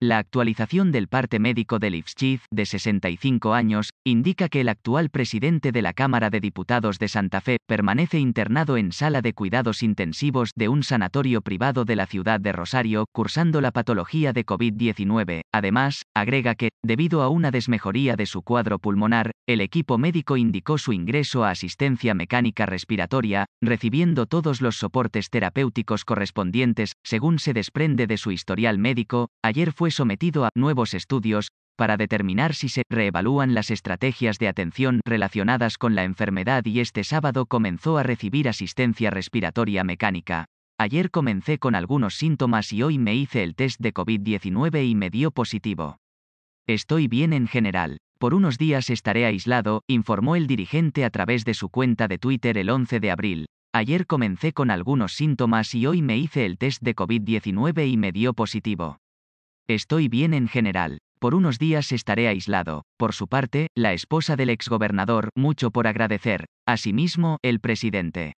La actualización del parte médico de Lifschitz, de 65 años, indica que el actual presidente de la Cámara de Diputados de Santa Fe permanece internado en sala de cuidados intensivos de un sanatorio privado de la ciudad de Rosario, cursando la patología de COVID-19. Además, agrega que, debido a una desmejoría de su cuadro pulmonar, el equipo médico indicó su ingreso a asistencia mecánica respiratoria, recibiendo todos los soportes terapéuticos correspondientes, según se desprende de su historial médico. Ayer fue sometido a nuevos estudios para determinar si se reevalúan las estrategias de atención relacionadas con la enfermedad y este sábado comenzó a recibir asistencia respiratoria mecánica. Ayer comencé con algunos síntomas y hoy me hice el test de COVID-19 y me dio positivo. Estoy bien en general. Por unos días estaré aislado, informó el dirigente a través de su cuenta de Twitter el 11 de abril. Ayer comencé con algunos síntomas y hoy me hice el test de COVID-19 y me dio positivo. Estoy bien en general. Por unos días estaré aislado. Por su parte, la esposa del exgobernador, mucho por agradecer. Asimismo, el presidente.